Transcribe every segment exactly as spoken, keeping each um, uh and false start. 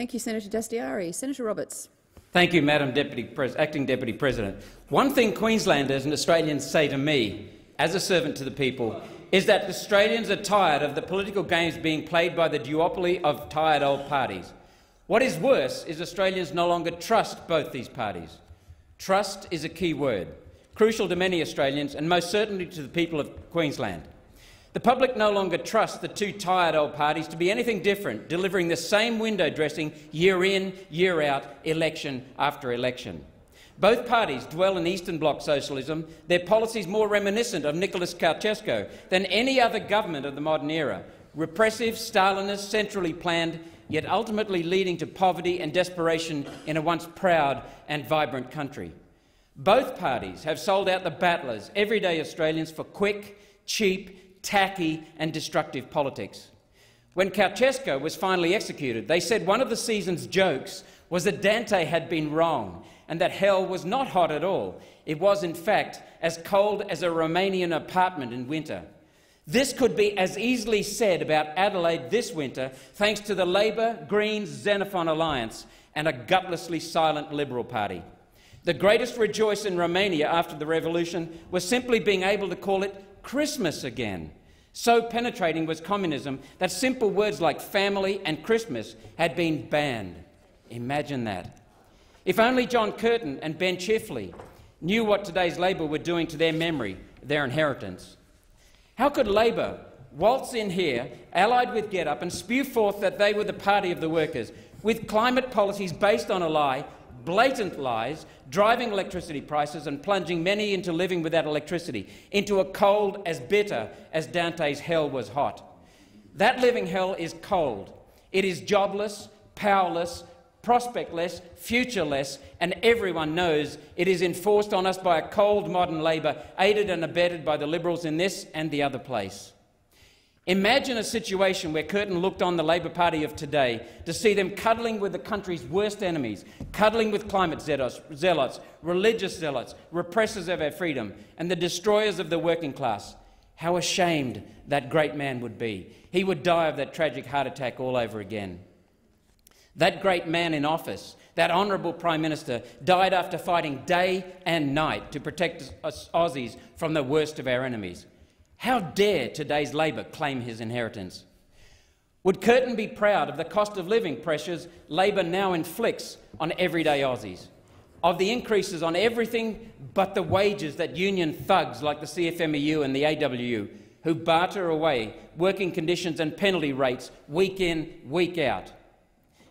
Thank you, Senator Dastyari. Senator Roberts. Thank you, Madam Deputy Pres- Acting Deputy President. One thing Queenslanders and Australians say to me, as a servant to the people, is that Australians are tired of the political games being played by the duopoly of tired old parties. What is worse is Australians no longer trust both these parties. Trust is a key word, crucial to many Australians and most certainly to the people of Queensland. The public no longer trusts the two tired old parties to be anything different, delivering the same window dressing year in, year out, election after election. Both parties dwell in Eastern Bloc socialism, their policies more reminiscent of Nicholas Ceausescu than any other government of the modern era, repressive, Stalinist, centrally planned, yet ultimately leading to poverty and desperation in a once proud and vibrant country. Both parties have sold out the battlers, everyday Australians, for quick, cheap, tacky and destructive politics. When Ceausescu was finally executed, they said one of the season's jokes was that Dante had been wrong and that hell was not hot at all. It was, in fact, as cold as a Romanian apartment in winter. This could be as easily said about Adelaide this winter, thanks to the Labour Greens Xenophon Alliance and a gutlessly silent Liberal Party. The greatest rejoice in Romania after the revolution was simply being able to call it Christmas again. So penetrating was communism that simple words like family and Christmas had been banned. Imagine that. If only John Curtin and Ben Chifley knew what today's Labour were doing to their memory, their inheritance. How could Labour waltz in here, allied with GetUp, and spew forth that they were the party of the workers, with climate policies based on a lie, blatant lies, driving electricity prices and plunging many into living without electricity, into a cold as bitter as Dante's hell was hot? That living hell is cold. It is jobless, powerless, prospectless, futureless, and everyone knows it is enforced on us by a cold modern Labour, aided and abetted by the Liberals in this and the other place. Imagine a situation where Curtin looked on the Labour Party of today to see them cuddling with the country's worst enemies, cuddling with climate zealots, religious zealots, repressors of our freedom, and the destroyers of the working class. How ashamed that great man would be. He would die of that tragic heart attack all over again. That great man in office, that honourable Prime Minister, died after fighting day and night to protect us Aussies from the worst of our enemies. How dare today's Labour claim his inheritance? Would Curtin be proud of the cost of living pressures Labour now inflicts on everyday Aussies, of the increases on everything but the wages that union thugs like the C F M E U and the A W U, who barter away working conditions and penalty rates week in, week out?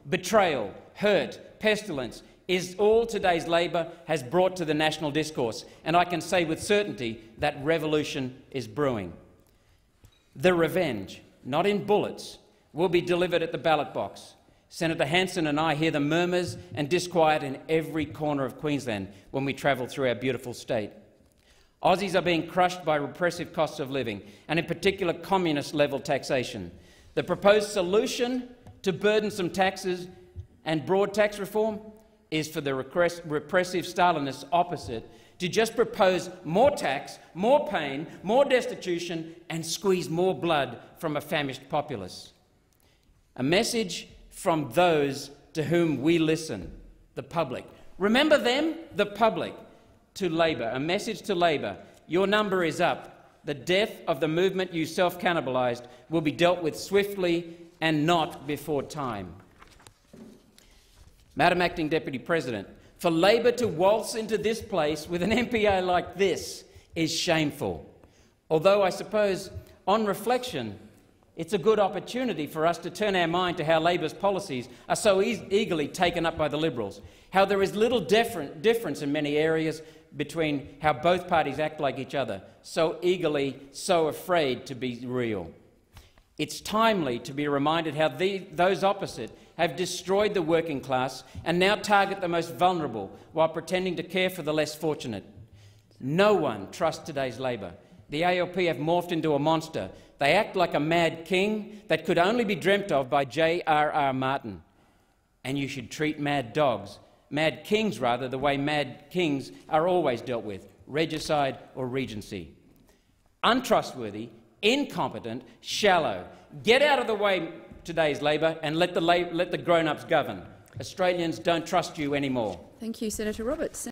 Betrayal, hurt, pestilence is all today's Labour has brought to the national discourse, and I can say with certainty that revolution is brewing. The revenge, not in bullets, will be delivered at the ballot box. Senator Hanson and I hear the murmurs and disquiet in every corner of Queensland when we travel through our beautiful state. Aussies are being crushed by repressive costs of living, and in particular communist-level taxation. The proposed solution to burdensome taxes and broad tax reform is for the repressive Stalinists opposite to just propose more tax, more pain, more destitution and squeeze more blood from a famished populace. A message from those to whom we listen, the public. Remember them, the public, to Labour. A message to Labour. Your number is up. The death of the movement you self-cannibalised will be dealt with swiftly and not before time. Madam Acting Deputy President, for Labour to waltz into this place with an M P A like this is shameful. Although I suppose, on reflection, it's a good opportunity for us to turn our mind to how Labour's policies are so e- eagerly taken up by the Liberals, how there is little different difference in many areas between how both parties act like each other, so eagerly, so afraid to be real. It's timely to be reminded how the, those opposite have destroyed the working class and now target the most vulnerable while pretending to care for the less fortunate. No one trusts today's Labour. The A L P have morphed into a monster. They act like a mad king that could only be dreamt of by J R R Martin. And you should treat mad dogs, mad kings rather, the way mad kings are always dealt with, regicide or regency. Untrustworthy, incompetent, shallow. Get out of the way, today's Labor and let the, la let the grown-ups govern. Australians don't trust you anymore. Thank you, Senator Roberts.